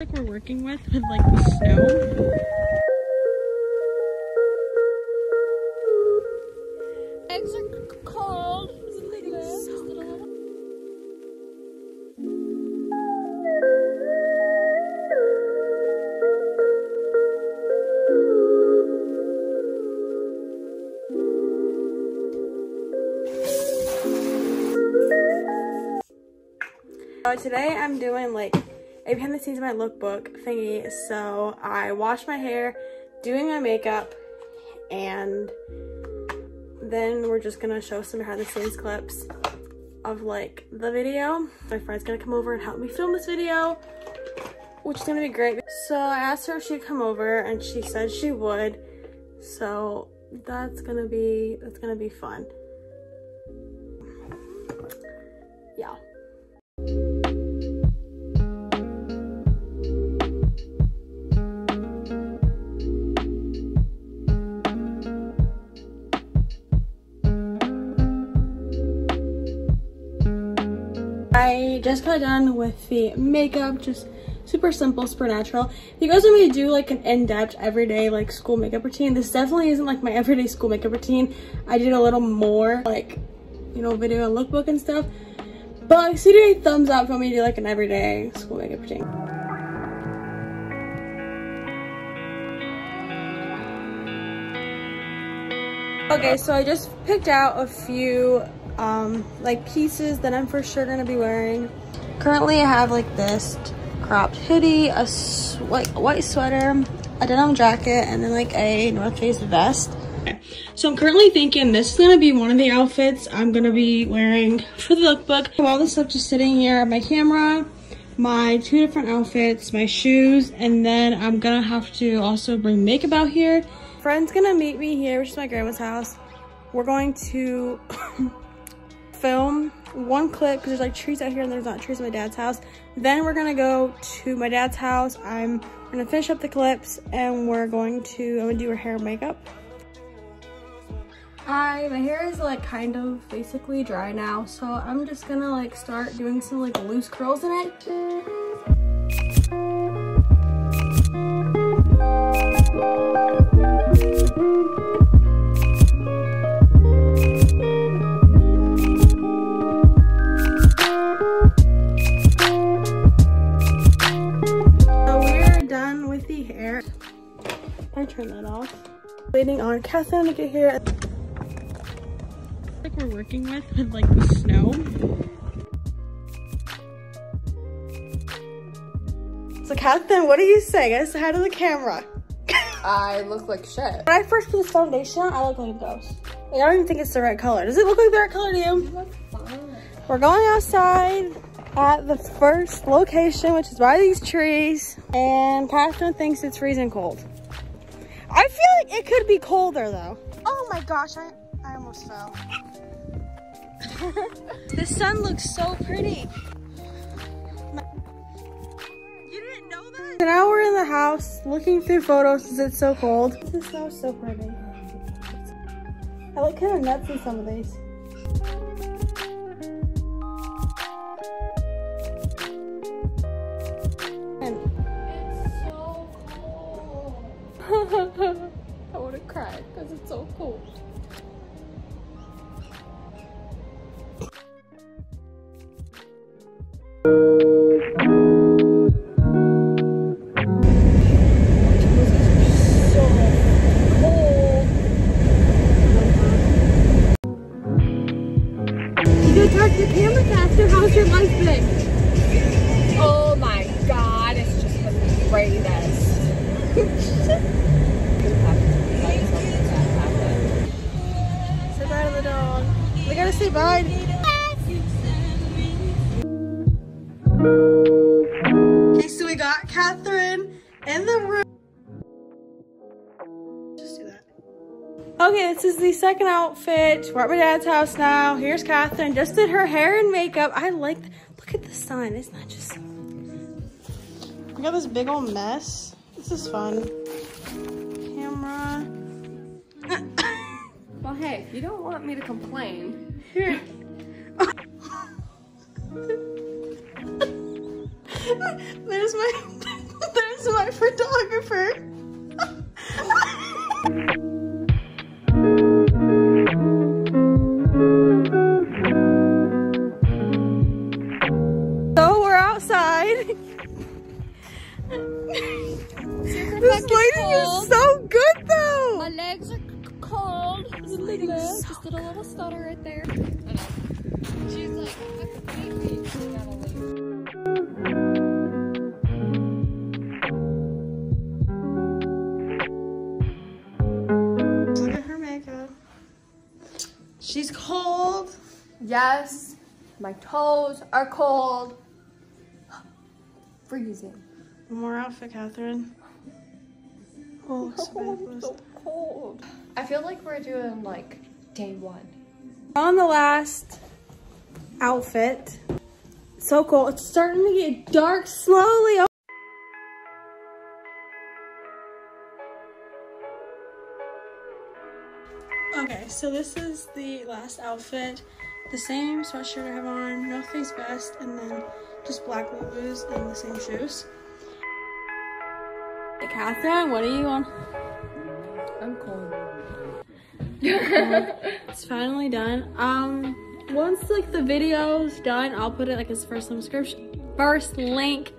Like we're working with like the snow. Eggs are cold. So today I'm doing like a behind the scenes of my lookbook thingy. So I washed my hair, doing my makeup, and then we're just gonna show some behind the scenes clips of like the video. My friend's gonna come over and help me film this video, which is gonna be great. So I asked her if she'd come over and she said she would. So that's gonna be fun. Yeah. I just got done with the makeup, just super simple, super natural. If you guys want me to do like an in-depth everyday like school makeup routine, this definitely isn't like my everyday school makeup routine. I did a little more like, you know, video and lookbook and stuff. But like, so do a thumbs up if you want me to do like an everyday school makeup routine. Okay, so I just picked out a few like pieces that I'm for sure gonna be wearing. Currently I have like this cropped hoodie, a white sweater, a denim jacket, and then like a North Face vest. Okay. So I'm currently thinking this is gonna be one of the outfits I'm gonna be wearing for the lookbook. I have all this stuff just sitting here, my camera, my two different outfits, my shoes, and then I'm gonna have to also bring makeup out here. Friend's gonna meet me here, which is my grandma's house. We're going to film one clip because there's like trees out here and there's not trees at my dad's house. Then we're gonna go to my dad's house. I'm gonna finish up the clips and I'm gonna do her hair and makeup. My hair is like kind of basically dry now, so I'm just gonna like start doing some like loose curls in it. I turn that off. Waiting on Catherine to get here. Like we're working with like the snow. So Catherine, what do you say? I said hi to the camera. I look like shit. When I first put this foundation on, I look like a ghost. I don't even think it's the right color. Does it look like the right color to you? You look fine. We're going outside at the first location, which is by these trees. And Catherine thinks it's freezing cold. I feel like it could be colder though. Oh my gosh, I almost fell. The sun looks so pretty. You didn't know that? So now we're in the house looking through photos because it's so cold. This snow is so pretty. I look kind of nuts in some of these. I want to cry because it's so cold. You can talk to the camera faster. How's your life been? Oh my god, it's just the greatest. We gotta say bye. Okay, so we got Catherine in the room. Just do that. Okay, this is the second outfit. We're at my dad's house now. Here's Catherine. Just did her hair and makeup. I like, look at the sun. It's not just. We got this big old mess. This is fun. Camera. Well, hey, you don't want me to complain. Here. There's my... is my photographer. This lighting is so good though! My legs are cold. This lighting is so good. Just did a little stutter right there. I know. She's like, what the baby? She gotta leave. Look at her makeup. She's cold. Yes, my toes are cold. Freezing. One more outfit, Catherine. Oh, it's so cold. I feel like we're doing like day one. On the last outfit. So cold. It's starting to get dark slowly. Okay, so this is the last outfit. The same sweatshirt I have on, North Face vest, and then just black Lulu's and the same shoes. Catherine, what are you on? I'm cold. It's finally done. Once like the video's done, I'll put it like as first link.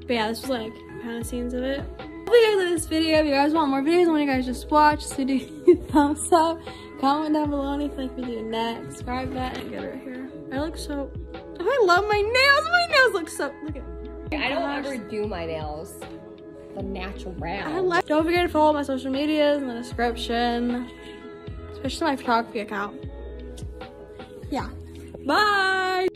But yeah, this is like behind the scenes of it. Hope you guys like this video. If you guys want more videos, I want you guys just watch. So do thumbs up, comment down below if you like we do next. Subscribe that and get it right here. I look so. Oh, I love my nails. My nails look so. Look at. I don't ever do my nails. The natural round. Don't forget to follow my social medias in the description, especially my photography account. Yeah. Bye.